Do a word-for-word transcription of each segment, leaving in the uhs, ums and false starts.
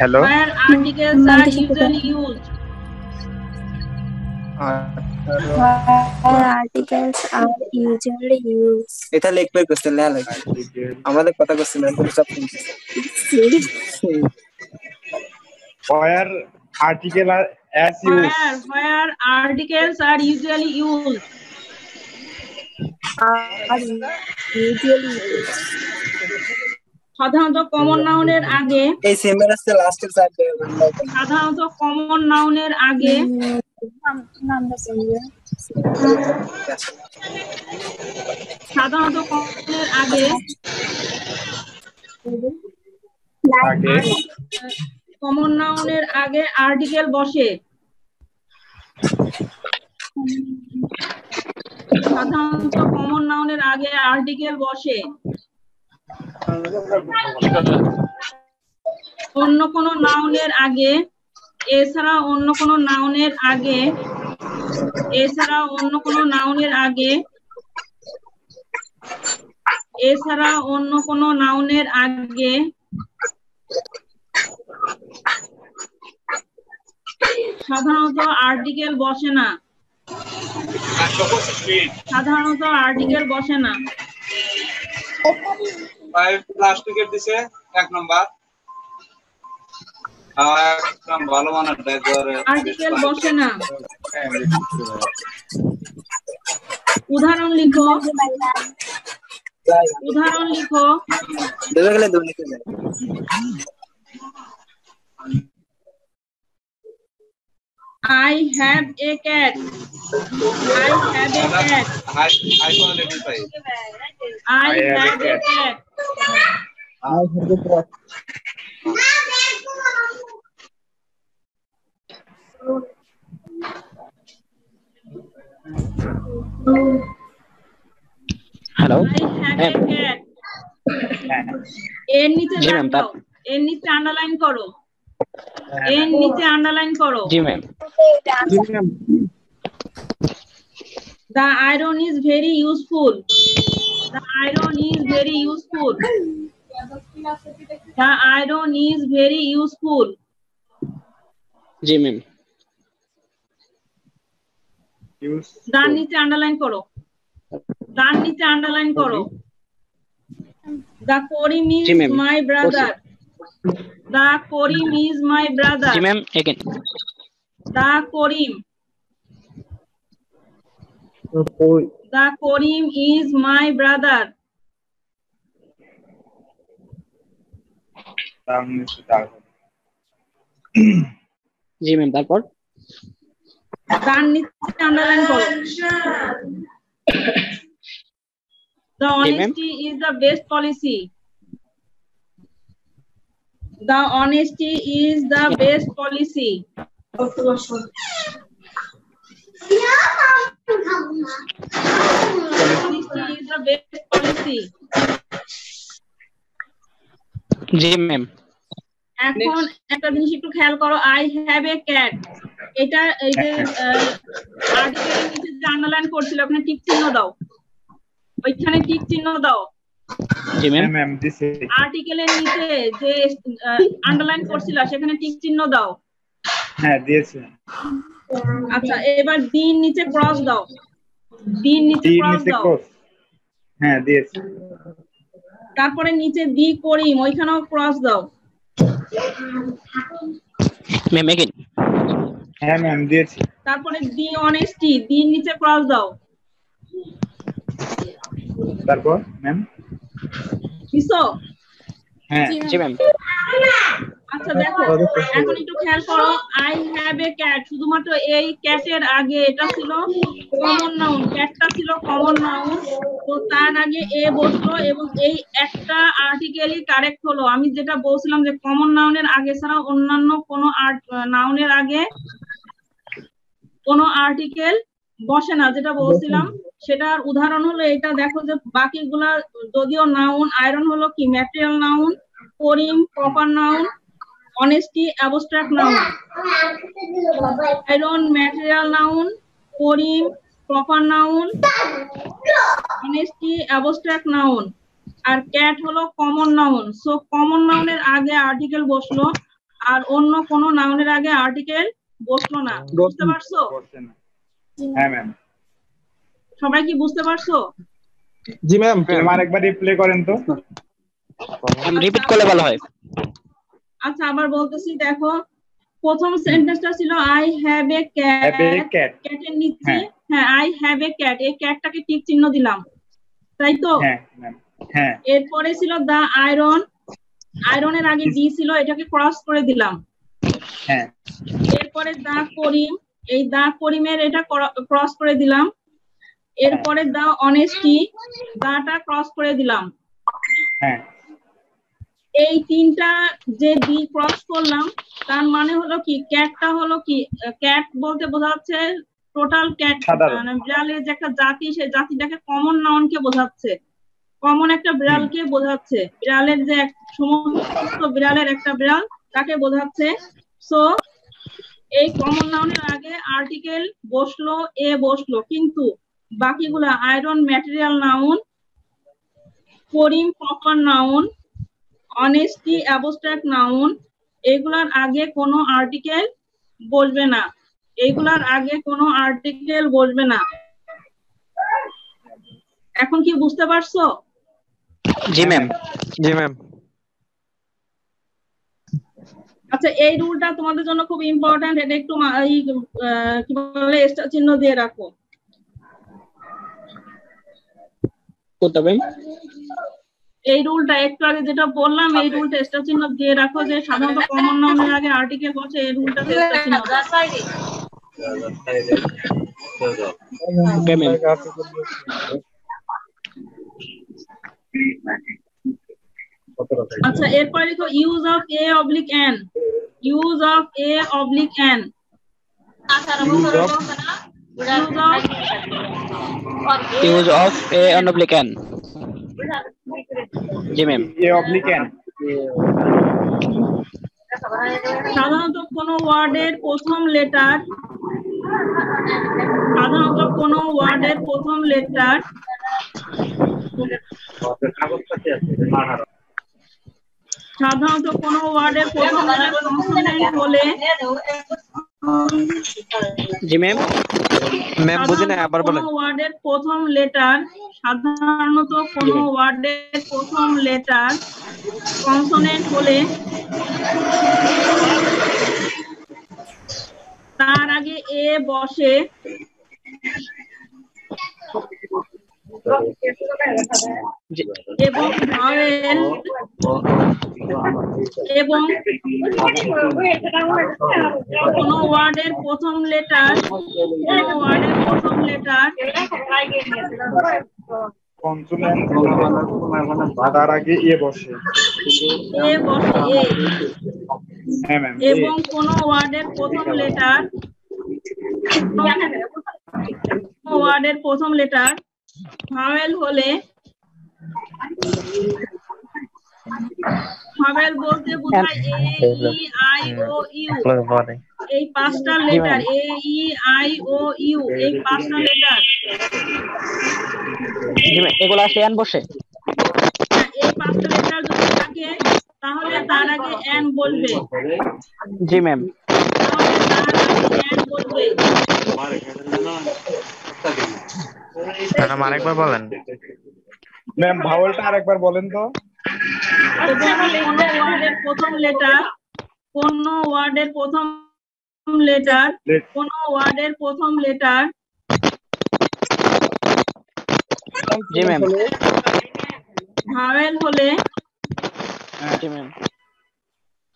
Hello. Where articles are usually used? Where articles are usually used? इतना लेख पे question नहीं लगा। हमारे पता क्वेश्चन है तो सब पूछे। Where articles are as used? Where where articles are usually used? Are usually used. সাধারণত কমন নাউনের আগে এই সেমিস্টারে লাস্ট এর সাইড সাধারণত কমন নাউনের আগে সাধারণত কমনের আগে আগে কমন নাউনের আগে আর্টিকেল বসে সাধারণত কমন নাউনের আগে আর্টিকেল বসে অন্য কোন নাউনের আগে এছাড়া অন্য কোন নাউনের আগে এছাড়া অন্য কোন নাউনের আগে এছাড়া অন্য কোন নাউনের আগে সাধারণত আর্টিকেল বসে না সাধারণত আর্টিকেল বসে না five plastic at dise ek number আর একদম ভালো মানের ড্যাগর আর্টিকেল বসে না উদাহরণ লিখো উদাহরণ লিখো দেবে গেলে দুই লিখে দাও I have a cat I have a cat I I for level five I, I have a cat. I have a cat. Hello. I have a cat. N नीचे डाल दो. N नीचे underline करो. N नीचे underline करो. जी ma'am. जी ma'am. The iron is very useful. The iron is very useful. The iron is very useful. जी मैम. दान नीचे अंडरलाइन करो. दान नीचे अंडरलाइन करो. The Kori means my brother. The Kori means my brother. जी ma'am again. The Kori. The Korim is my brother. जी ma'am तार पर दान नीचे अंडरलाइन करो. The honesty is the best policy. The honesty is the best policy. Honesty is the best policy. जी ma'am. এখন একটা জিনিস একটু খেয়াল করো. I have a cat. এটা এই যে আর্টিকেলের নিচে আন্ডারলাইন করছিল ওখানে টিক চিহ্ন দাও. ওইখানে টিক চিহ্ন দাও. জি ম্যাম. ম্যাম দিছি. আর্টিকেলের নিচে যে আন্ডারলাইন করছিল সেখানে টিক চিহ্ন দাও. হ্যাঁ দিয়েছি. আচ্ছা এবার দিন নিচে ক্রস দাও. দিন নিচে ক্রস দাও. হ্যাঁ দিয়েছি. তারপরে নিচে দি করিম ওইখানেও ক্রস দাও. Ma'am again. হ্যাঁ ম্যাম দিয়েছি. তারপরে দি অনেস্টি দিন নিচে ক্রস দাও. তারপর ম্যাম দিছো. হ্যাঁ জি ম্যাম. আচ্ছা দেখো এখন একটু খেয়াল করো. I have a cat শুধুমাত্র এই ক্যাটের আগে এটা ছিল কমন নাউন. ক্যাটটা ছিল কমন নাউন তো তার আগে এ বসলো এবং এই একটা আর্টিকেলই কারেক্ট হলো. আমি যেটা বলছিলাম যে কমন নাউনের আগে ছাড়া অন্যান্য কোনো নাউনের আগে কোনো আর্টিকেল বসে না যেটা বলছিলাম সেটার উদাহরণ হলো এটা. দেখো যে বাকিগুলা যদিও নাউন আয়রন হলো কি material noun Karim proper noun honesty abstract noun iron material noun korim proper noun honesty abstract noun আর cat হলো common noun. So common noun এর আগে আর্টিকেল বসলো আর অন্য কোন নাউনের আগে আর্টিকেল বসলো না। বুঝতে পারছো? হ্যাঁ ম্যাম। সবাই কি বুঝতে পারছো? জি ম্যাম। আর একবার রিপ্লে করেন তো। রিপিট করলে ভালো হয়। আচ্ছা আবার বলতেছি, দেখো প্রথম সেন্টেন্সটা ছিল আই হ্যাভ এ ক্যাট, ক্যাটের নিচে হ্যাঁ আই হ্যাভ এ ক্যাট, এই ক্যাটটাকে টিক চিহ্ন দিলাম, তাই তো? হ্যাঁ ম্যাম। হ্যাঁ। এরপরে ছিল দা আয়রন, আয়রনের আগে ডি ছিল, এটাকে ক্রস করে দিলাম। হ্যাঁ। এরপরে দা করিম, এই দা করিমের এটা ক্রস করে দিলাম। এরপরে দা অনেস্টি, দাটা ক্রস করে দিলাম। হ্যাঁ। এই তিনটা যে ডি ক্রস করলাম তার মানে হলো কি ক্যাটটা হলো কি, ক্যাট বলতে বোঝাচ্ছে টোটাল ক্যাট, মানে বিড়ালের যে একটা জাতি সেই জাতিটাকে কমন নাউনকে বোঝাচ্ছে, কমন একটা বিড়ালকে বোঝাচ্ছে, বিড়ালের যে সমস্ত বিড়ালের একটা বিড়াল তাকে বোঝাচ্ছে। সো এই কমন নাউনের আগে আর্টিকেল বসলো, এ বসলো, কিন্তু বাকিগুলা iron material noun, Karim proper noun, honesty abstract noun, এগুলার আগে কোনো আর্টিকেল বসবে না, এগুলার আগে কোনো আর্টিকেল বসবে না। এখন কি বুঝতে পারছো? জি ম্যাম। জি ম্যাম। আচ্ছা এই রুলটা তোমাদের জন্য খুব ইম্পর্টেন্ট, এটা একটু কি বলে স্টার চিহ্ন দিয়ে রাখো। কোনটা ভাই? এই রুলটা একটু আগে যেটা বললাম এই রুলটা স্টার চিহ্ন দিয়ে রাখো, যে সাধারণত কমন নাউনের আগে আর্টিকেল বসে, এই রুলটা স্টার চিহ্ন দাও। আচ্ছা এরপরে লিখো use of a oblique N, use of a oblique N, use of a oblique N. জি ম্যাম। এ অবলিক এন সাধারণত কোন ওয়ার্ডের প্রথম লেটার, সাধারণত কোন ওয়ার্ডের প্রথম লেটার সাধারণত কোন ওয়ার্ডের প্রথম লেটার কনসোনেন্ট হলে। জি ম্যাম। ম্যাম বুঝিনা, আবার বলেন। কোন ওয়ার্ডের প্রথম লেটার, সাধারণত কোন ওয়ার্ডের প্রথম লেটার কনসোনেন্ট হলে তার আগে এ বসে, এবং ভাওয়েল এবং কোন ওয়ার্ডের প্রথম লেটার, কোন ওয়ার্ডের প্রথম লেটার তার আগে এ বসে, এ বসে এবং কোন ওয়ার্ডের প্রথম লেটার, ওয়ার্ডের প্রথম লেটার ভাওয়েল হলে, ভাওয়েল বলতে বোঝায় এ ই আই ও ইউ, এই পাঁচটা letter, A E I O U এই পাঁচটা লেটার। এগুলো আসে এন বসে, এই পাঁচটা লেটার যদি থাকে তাহলে তার আগে এন বলবে। জি ম্যাম। ম্যাম আরেকবার বলেন। ম্যাম ভাওয়েলটা আরেকবার বলেন তো। প্রথম লেটার, কোন ওয়ার্ডের প্রথম লেটার, কোন ওয়ার্ডের প্রথম লেটার। জি ম্যাম। ভাওয়েল হলে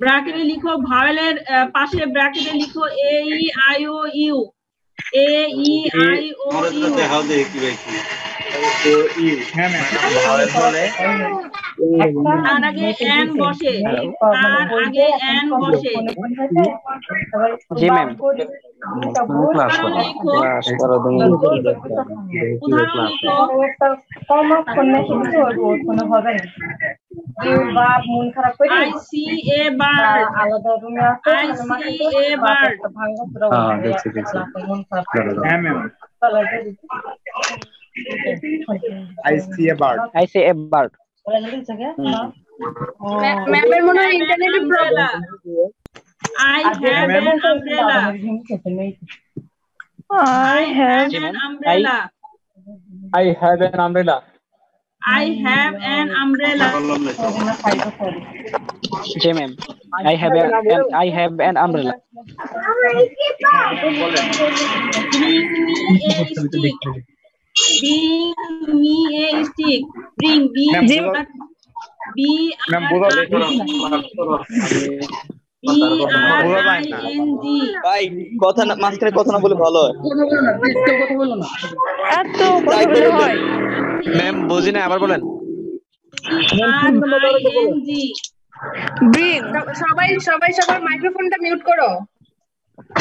ব্র্যাকেটে লিখো, ভাওয়েলের পাশে ব্র্যাকেটে লিখো A E I O U, A E I O U. দেখাও দে কি ভাই কি ও ইউ। হ্যাঁ ম্যাম। ভাওয়েল হলে তার আগে এন বসে, তার আগে এন বসে। জি ম্যাম। ক্লাস করো তুমি। উদাহরণ লিখো কম অফ করলে কিন্তু ওর কোনো হবে না। ম্যামের মনে হয় ইন্টারনেটে problem. I have an umbrella. I have an umbrella. I have an umbrella. I have an umbrella. जी ma'am, I have an I have an umbrella. Bring me a stick. Bring me a stick. Bring me. B R I N G. भाई कथा ना master कथा ना बोले भालो है। कथा बोलो ना। अतो कथा बोलो है। मैम बोझी ना एक बार बोलें। R I N G. Bring. शबाई शबाई शबाई माइक्रोफोन टा म्यूट करो।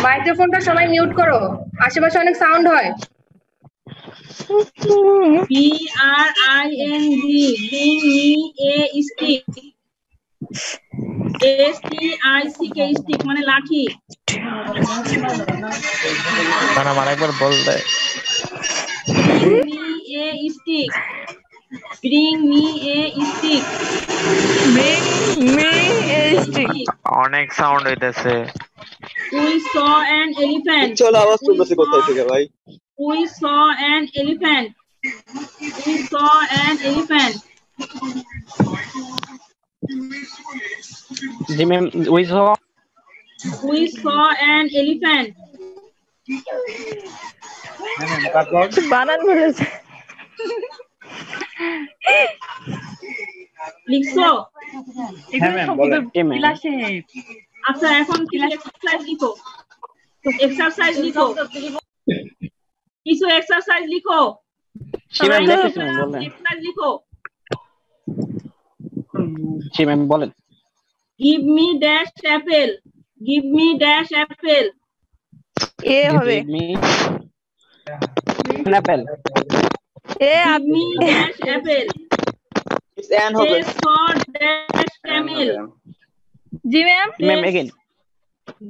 माइक्रोफोन टा शबाई म्यूट करो। आशीर्वाद शोनिक साउंड है। B R I N G bring me a stick. S T I C K stick माने लाठी. माना माना एक बार बोल दे. Bring me a stick. Bring me a stick. Bring me a stick. अनेक sound होते से. We saw an elephant. चलो आवाज़ सुनने से कोताही थी क्या भाई? We saw an elephant. We saw an elephant. जी ma'am, we saw. We saw an elephant. बानान बोले थे. लिखो. एकदम बोले. इलाशे. अच्छा ऐसा किला एक्सरसाइज लिखो. एक्सरसाइज लिखो. किसो एक्सरसाइज लिखो शिवम बोलें एक्सरसाइज लिखो शिवम बोलें give me dash apple give me dash apple ए होवे apple ए आदमी dash apple इस एन होवे they saw dash camel जी ma'am ma'am again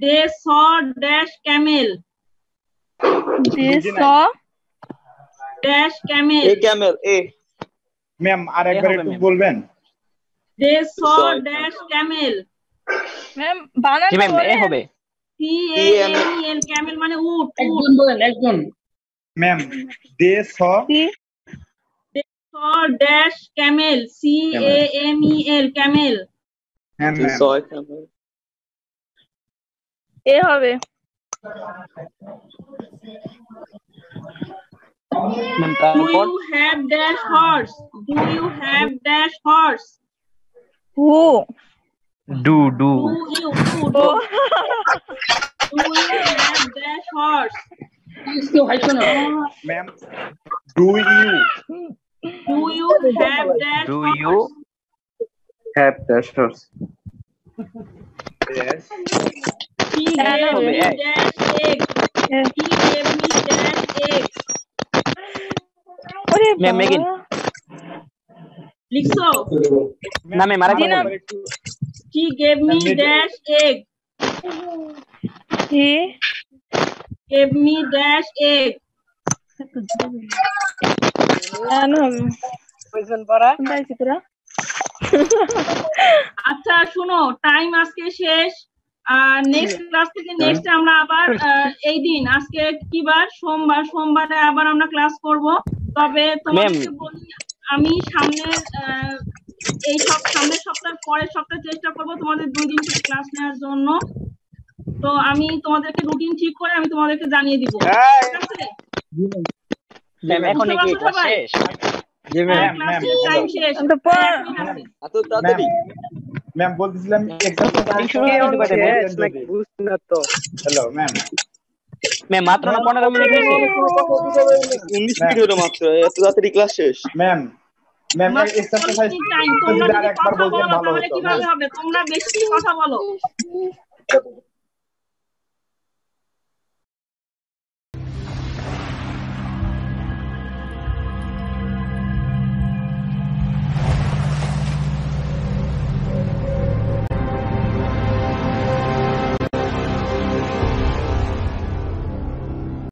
they saw dash camel They saw dash camel. A camel. A. Ma'am, are you ready to pull ben? They saw dash camel. Ma'am, banana. जी ma'am, ए होगे. C A M E L camel माने ऊँट. एक जन बोलें, एक जन. Ma'am, they saw. They saw dash camel. C A M E L camel. Ma'am, they saw camel. ए होगे. Do you have dash horse? Do you have dash horse? Who? Do do. Do you, who, do. Do you have dash horse? Ma'am. Do you? Do you have dash horse? Do you have dash horse? Yes. He gave me dash egg. He gave me dash egg. मैं मेकिन लिख सो ना मैं मारा क्या He gave me dash egg. He gave me dash egg. आनो पैसन पड़ा नहीं चित्रा अच्छा सुनो टाइम आज के शेष आह नेक्स्ट क्लास के नेक्स्ट हमने आपार ए दिन आज के की बार सोमवार सोमवार के आपार हमने क्लास करवो तबे तुम्हारे बोली अमी सामने ए शॉप सामने शॉप तक पौरे शॉप तक चेस्ट करवो तुम्हारे दो दिन के क्लास में आज जोनो तो अमी तुम्हारे के रूटीन ठीक करे अमी तुम्हारे के जानिए दीपो मैम एक और एक क्लास जी मैम मैम मैम बोल दीजिए मैम एकदम तो हेलो मैम मैम मात्रा ना पढ़ना मैंने इंग्लिश वीडियो ना मात्रा ये तो जाते क्लास शेष मैम मैम एक्सरसाइज टाइम तुम लोग बात करो ना हमें कितना बोलो तुम लोग बेसिकली बात करो